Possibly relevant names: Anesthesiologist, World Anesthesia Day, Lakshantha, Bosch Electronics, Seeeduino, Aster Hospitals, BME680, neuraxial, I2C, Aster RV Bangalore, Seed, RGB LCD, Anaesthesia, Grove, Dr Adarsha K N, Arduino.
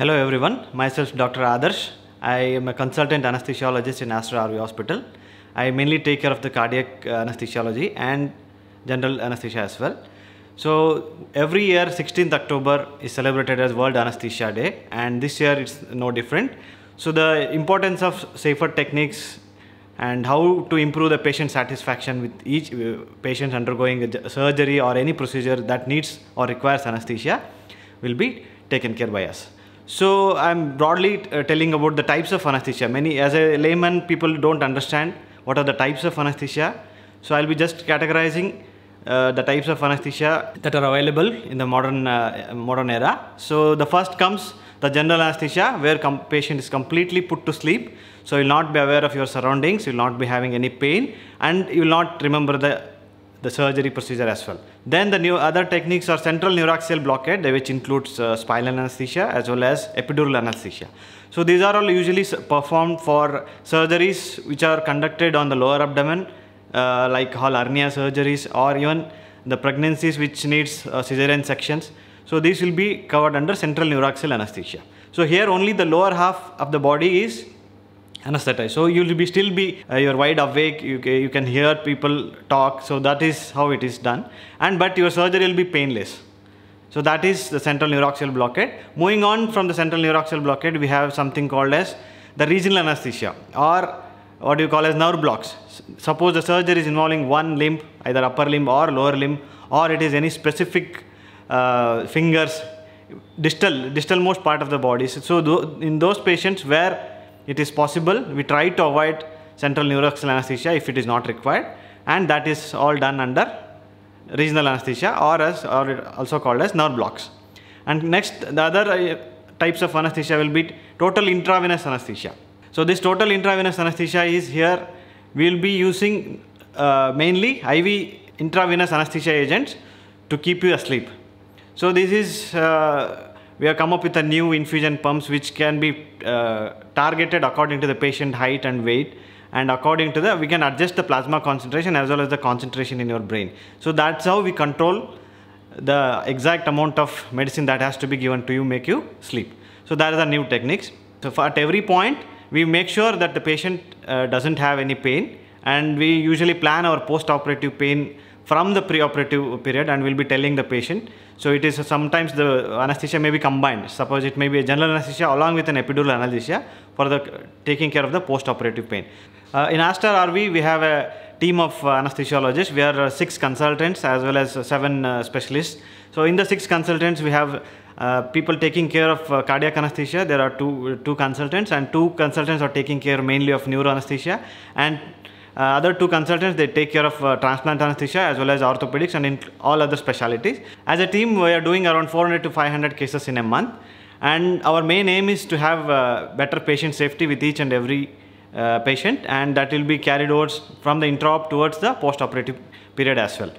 Hello everyone, myself Dr. Adarsh. I am a consultant anesthesiologist in Aster RV Hospital. I mainly take care of the cardiac anesthesiology and general anesthesia as well. So every year 16th October is celebrated as World Anesthesia Day, and this year it's no different. So the importance of safer techniques and how to improve the patient satisfaction with each patient undergoing a surgery or any procedure that needs or requires anesthesia will be taken care by us. So I'm broadly telling about the types of anesthesia. Many, as a layman, people don't understand what are the types of anesthesia. So I'll be just categorizing the types of anesthesia that are available in the modern era. So the first comes the general anesthesia, where patient is completely put to sleep. So you'll not be aware of your surroundings, you'll not be having any pain, and you'll not remember the surgery procedure as well. Then the new other techniques are central neuraxial blockade, which includes spinal anesthesia as well as epidural anesthesia. So these are all usually performed for surgeries which are conducted on the lower abdomen, like whole hernia surgeries or even the pregnancies which needs cesarean sections. So these will be covered under central neuraxial anesthesia. So here only the lower half of the body is anesthetized. So you will be still be you're wide awake. You can hear people talk. So that is how it is done. But your surgery will be painless. So that is the central neuraxial blockade. Moving on from the central neuraxial blockade, we have something called as the regional anesthesia, or what you call as nerve blocks. Suppose the surgery is involving one limb, either upper limb or lower limb, or it is any specific fingers, distalmost part of the body. So in those patients where it is possible, we try to avoid central neuraxial anesthesia if it is not required, and that is all done under regional anesthesia, or also called as nerve blocks. And next, the other types of anesthesia will be total intravenous anesthesia. So this total intravenous anesthesia is here, we will be using mainly IV intravenous anesthesia agents to keep you asleep. So this is, we have come up with a new infusion pumps which can be targeted according to the patient height and weight, and according to we can adjust the plasma concentration as well as the concentration in your brain. So that's how we control the exact amount of medicine that has to be given to you, make you sleep. So that is the new techniques. So at every point, we make sure that the patient doesn't have any pain, and we usually plan our post-operative pain from the preoperative period, and we'll be telling the patient. So it is sometimes the anesthesia may be combined. Suppose it may be a general anesthesia along with an epidural anesthesia for the taking care of the post-operative pain. In Aster RV, we have a team of anesthesiologists. We are 6 consultants as well as 7 specialists. So in the 6 consultants, we have people taking care of cardiac anesthesia. There are two consultants, and 2 consultants are taking care mainly of neuroanesthesia, and other 2 consultants, they take care of transplant anesthesia as well as orthopedics and in all other specialties. As a team, we are doing around 400 to 500 cases in a month, and our main aim is to have better patient safety with each and every patient, and that will be carried over from the intra-op towards the post-operative period as well.